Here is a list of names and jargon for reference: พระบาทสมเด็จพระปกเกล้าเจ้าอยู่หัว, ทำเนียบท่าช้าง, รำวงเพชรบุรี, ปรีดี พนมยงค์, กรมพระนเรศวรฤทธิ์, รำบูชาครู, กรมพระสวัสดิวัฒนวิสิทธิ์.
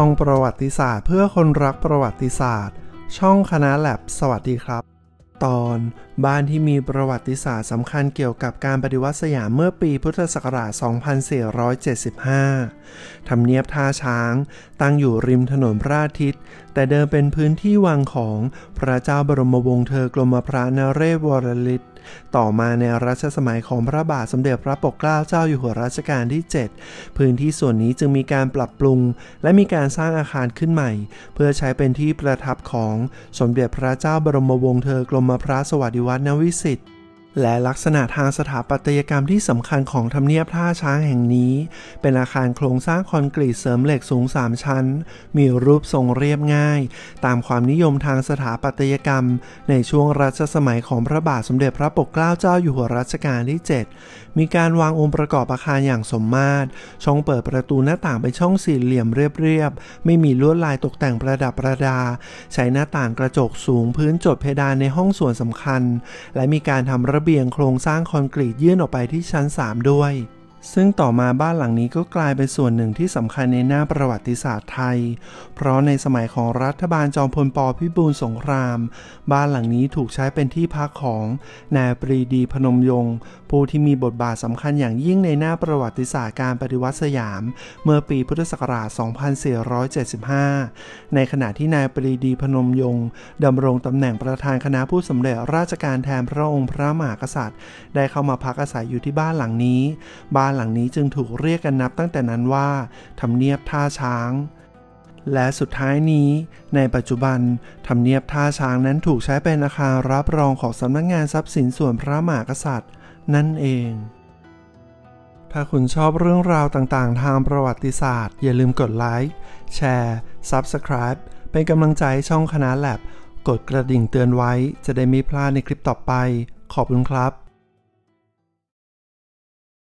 ช่องประวัติศาสตร์เพื่อคนรักประวัติศาสตร์ช่องคณะแลบสวัสดีครับตอนบ้านที่มีประวัติศาสตร์สำคัญเกี่ยวกับการปฏิวัติสยามเมื่อปีพุทธศักราช 2475 ทำเนียบท่าช้างตั้งอยู่ริมถนนพระอาทิตย์แต่เดิมเป็นพื้นที่วังของพระเจ้าบรมวงศ์เธอกรมพระนเรศวรฤทธิ์ต่อมาในรัชสมัยของพระบาทสมเด็จพระปกเกล้าเจ้าอยู่หัวรัชกาลที่ 7 พื้นที่ส่วนนี้จึงมีการปรับปรุงและมีการสร้างอาคารขึ้นใหม่เพื่อใช้เป็นที่ประทับของสมเด็จพระเจ้าบรมวงศ์เธอกรมพระสวัสดิวัฒนวิสิทธิ์และลักษณะทางสถาปัตยกรรมที่สำคัญของทำเนียบท่าช้างแห่งนี้เป็นอาคารโครงสร้างคอนกรีตเสริมเหล็กสูง3ชั้นมีรูปทรงเรียบง่ายตามความนิยมทางสถาปัตยกรรมในช่วงรัชสมัยของพระบาทสมเด็จพระปกเกล้าเจ้าอยู่หัวรัชกาลที่ 7มีการวางองค์ประกอบอาคารอย่างสมมาตรช่องเปิดประตูหน้าต่างเป็นช่องสี่เหลี่ยมเรียบๆไม่มีลวดลายตกแต่งประดับประดาใช้หน้าต่างกระจกสูงพื้นจดเพดานในห้องส่วนสำคัญและมีการทำระเบียงโครงสร้างคอนกรีตยื่นออกไปที่ชั้น3ด้วยซึ่งต่อมาบ้านหลังนี้ก็กลายเป็นส่วนหนึ่งที่สำคัญในหน้าประวัติศาสตร์ไทยเพราะในสมัยของรัฐบาลจอมพลป.พิบูลสงครามบ้านหลังนี้ถูกใช้เป็นที่พักของนายปรีดีพนมยงค์ผู้ที่มีบทบาทสำคัญอย่างยิ่งในหน้าประวัติศาสตร์การปฏิวัติสยามเมื่อปีพุทธศักราช 2475 ในขณะที่นายปรีดีพนมยงค์ดำรงตำแหน่งประธานคณะผู้สำเร็จราชการแทนพระองค์พระมหากษัตริย์ได้เข้ามาพักอาศัยอยู่ที่บ้านหลังนี้บ้านหลังนี้จึงถูกเรียกกันนับตั้งแต่นั้นว่าทำเนียบท่าช้างและสุดท้ายนี้ในปัจจุบันทำเนียบท่าช้างนั้นถูกใช้เป็นอาคารรับรองของสำนักงานทรัพย์สินส่วนพระมหากษัตริย์นั่นเองถ้าคุณชอบเรื่องราวต่างๆทางประวัติศาสตร์อย่าลืมกดไลค์แชร์ Subscribe เป็นกำลังใจช่องคณะแลบกดกระดิ่งเตือนไว้จะได้ไม่พลาดในคลิปต่อไปขอบคุณครับ